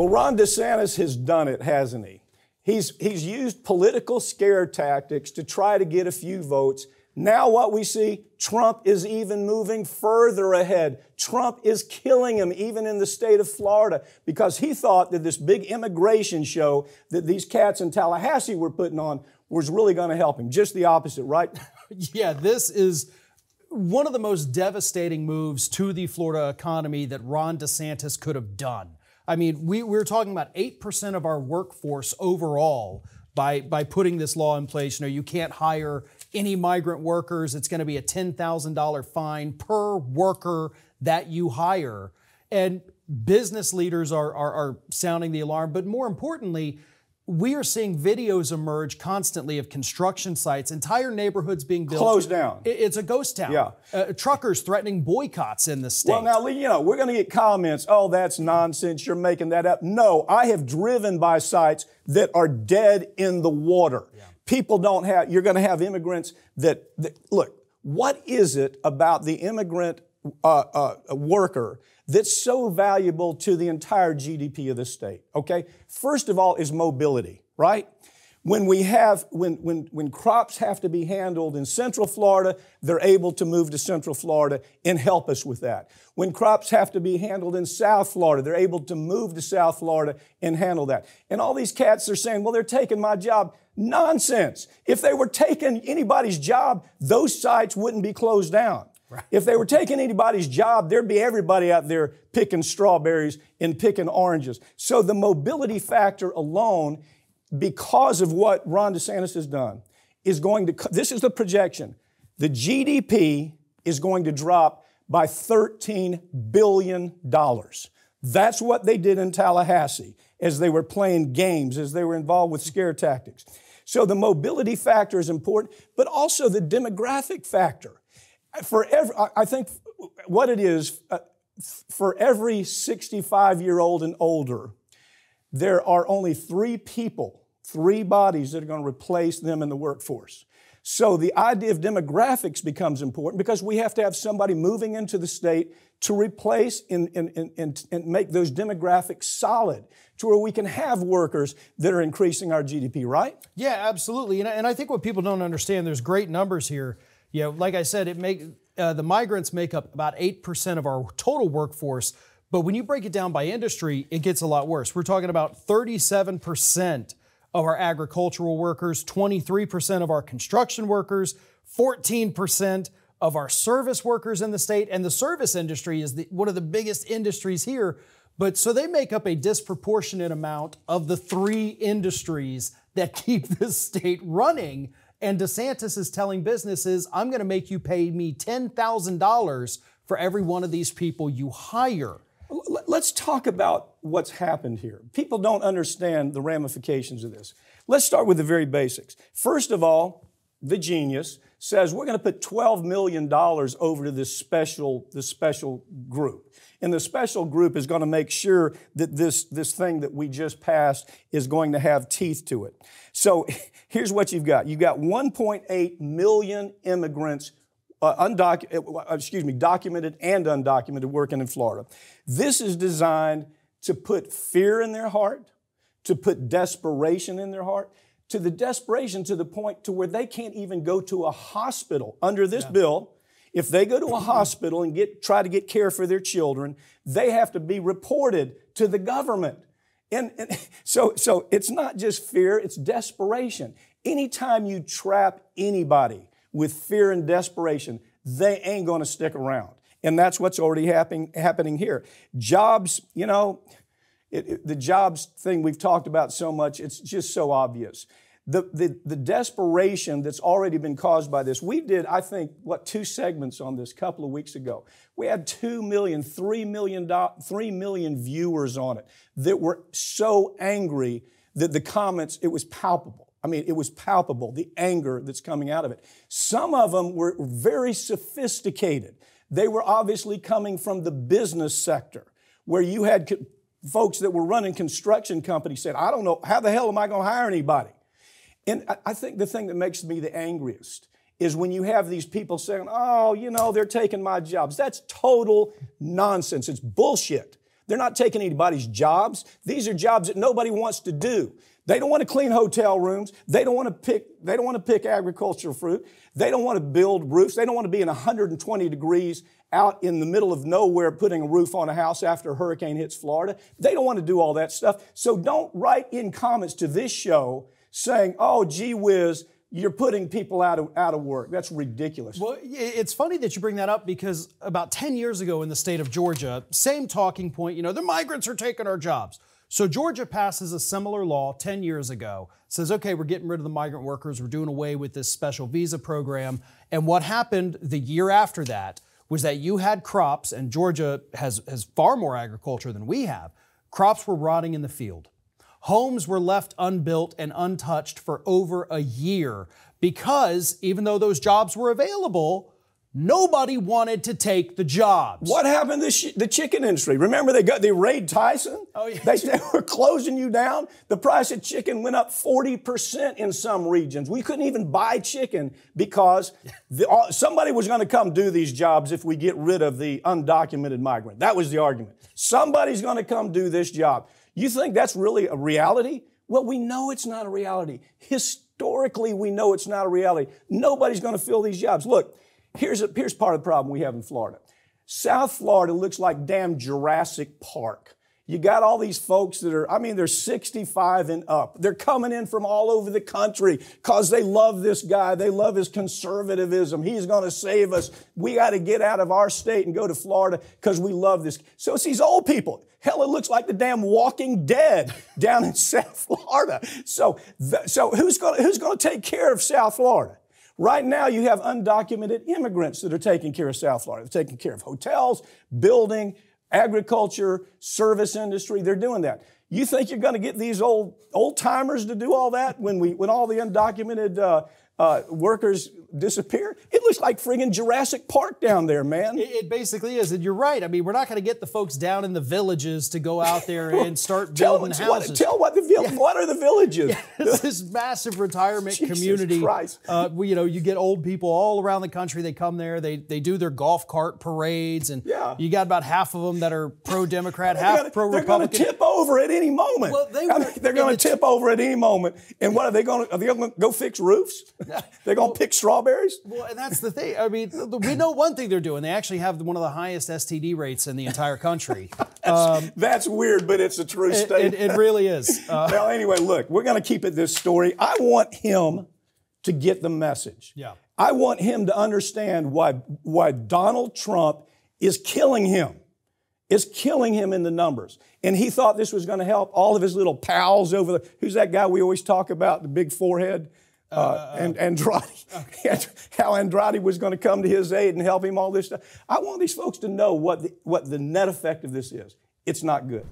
Well, Ron DeSantis has done it, hasn't he? He's used political scare tactics to try to get a few votes. Now what we see, Trump is even moving further ahead. Trump is killing him even in the state of Florida because he thought that this big immigration show that these cats in Tallahassee were putting on was really going to help him. Just the opposite, right? Yeah, this is one of the most devastating moves to the Florida economy that Ron DeSantis could have done. I mean, we're talking about 8% of our workforce overall by putting this law in place. You know, you can't hire any migrant workers. It's going to be a $10,000 fine per worker that you hire. And business leaders are sounding the alarm. But more importantly, we are seeing videos emerge constantly of construction sites, entire neighborhoods being built. Closed down. It's a ghost town. Yeah. Truckers threatening boycotts in the state. Well, now, you know, we're going to get comments, oh, that's nonsense, you're making that up. No, I have driven by sites that are dead in the water. Yeah. People don't have, you're going to have immigrants that look, what is it about the immigrant worker that's so valuable to the entire GDP of the state, okay? First of all is mobility, right? When we have, when crops have to be handled in Central Florida, they're able to move to Central Florida and help us with that. When crops have to be handled in South Florida, they're able to move to South Florida and handle that. And all these cats are saying, well, they're taking my job. Nonsense. If they were taking anybody's job, those sites wouldn't be closed down. Right. If they were taking anybody's job, there'd be everybody out there picking strawberries and picking oranges. So the mobility factor alone, because of what Ron DeSantis has done, is going to, this is the projection, the GDP is going to drop by $13 billion. That's what they did in Tallahassee as they were playing games, as they were involved with scare tactics. So the mobility factor is important, but also the demographic factor. I think what it is, for every 65-year-old and older, there are only three bodies that are going to replace them in the workforce. So the idea of demographics becomes important because we have to have somebody moving into the state to replace and make those demographics solid to where we can have workers that are increasing our GDP, right? Yeah, absolutely. And I think what people don't understand, there's great numbers here. Yeah, like I said, the migrants make up about 8% of our total workforce, but when you break it down by industry, it gets a lot worse. We're talking about 37% of our agricultural workers, 23% of our construction workers, 14% of our service workers in the state, and the service industry is one of the biggest industries here. But so they make up a disproportionate amount of the three industries that keep this state running. And DeSantis is telling businesses, I'm going to make you pay me $10,000 for every one of these people you hire. Let's talk about what's happened here. People don't understand the ramifications of this. Let's start with the very basics. First of all, the genius says we're going to put $12 million over to this special group. And the special group is going to make sure that this thing that we just passed is going to have teeth to it. So here's what you've got. You've got 1.8 million immigrants, documented and undocumented, working in Florida. This is designed to put fear in their heart, to put desperation in their heart, to the desperation to the point to where they can't even go to a hospital. Under this bill, if they go to a hospital and try to get care for their children, they have to be reported to the government. And so it's not just fear, it's desperation. Anytime you trap anybody with fear and desperation, they ain't going to stick around. And that's what's already happening here. Jobs, you know, the jobs thing we've talked about so much, it's just so obvious. The desperation that's already been caused by this. We did, I think, what, two segments on this a couple of weeks ago. We had 3 million viewers on it that were so angry that the comments, it was palpable. I mean, it was palpable, the anger that's coming out of it. Some of them were very sophisticated. They were obviously coming from the business sector where you had folks that were running construction companies said, I don't know, how the hell am I going to hire anybody? And I think the thing that makes me the angriest is when you have these people saying, oh, you know, they're taking my jobs. That's total nonsense. It's bullshit. They're not taking anybody's jobs. These are jobs that nobody wants to do. They don't want to clean hotel rooms. They don't want to pick agricultural fruit. They don't want to build roofs. They don't want to be in 120 degrees out in the middle of nowhere putting a roof on a house after a hurricane hits Florida. They don't want to do all that stuff. So don't write in comments to this show saying, oh, gee whiz, you're putting people out of work. That's ridiculous. Well, it's funny that you bring that up because about 10 years ago in the state of Georgia, same talking point, you know, the migrants are taking our jobs. So Georgia passes a similar law 10 years ago, says, okay, we're getting rid of the migrant workers. We're doing away with this special visa program. And what happened the year after that was that you had crops, and Georgia has far more agriculture than we have. Crops were rotting in the field. Homes were left unbuilt and untouched for over a year because even though those jobs were available, nobody wanted to take the jobs. What happened to the chicken industry? Remember they raided Tyson? Oh, yeah. They were closing you down. The price of chicken went up 40% in some regions. We couldn't even buy chicken because somebody was going to come do these jobs if we get rid of the undocumented migrant. That was the argument. Somebody's going to come do this job. You think that's really a reality? Well, we know it's not a reality. Historically, we know it's not a reality. Nobody's going to fill these jobs. Look, here's part of the problem we have in Florida. South Florida looks like damn Jurassic Park. You got all these folks that are, I mean, they're 65 and up. They're coming in from all over the country because they love this guy. They love his conservatism. He's going to save us. We got to get out of our state and go to Florida because we love this. So it's these old people. Hell, it looks like the damn Walking Dead down in South Florida. So who's going to take care of South Florida? Right now, you have undocumented immigrants that are taking care of South Florida. They're taking care of hotels, building, agriculture, service industry. They're doing that. You think you're going to get these old timers to do all that when all the undocumented workers disappear? It looks like friggin' Jurassic Park down there, man. It basically is, and you're right. I mean, we're not going to get the folks down in the villages to go out there and start building houses. What are the villages? Yeah, it's this massive retirement community. Christ. You know, you get old people all around the country. They come there. They do their golf cart parades, and you got about half of them that are pro-Democrat, half pro-Republican. They're going to tip over at any moment. Well, they're going to tip over at any moment. And what are they going to? Are they going to go fix roofs? They're going to pick strawberries? Well, and that's the thing. I mean, we know one thing they're doing. They actually have one of the highest STD rates in the entire country. That's weird, but it's a true statement. It really is. Well, anyway, look, we're going to keep it this story. I want him to get the message. Yeah. I want him to understand why Donald Trump is killing him. It's killing him in the numbers. And he thought this was going to help all of his little pals over there. Who's that guy we always talk about, the big forehead? And Andrade, okay. How Andrade was going to come to his aid and help him, all this stuff. I want these folks to know what the net effect of this is. It's not good.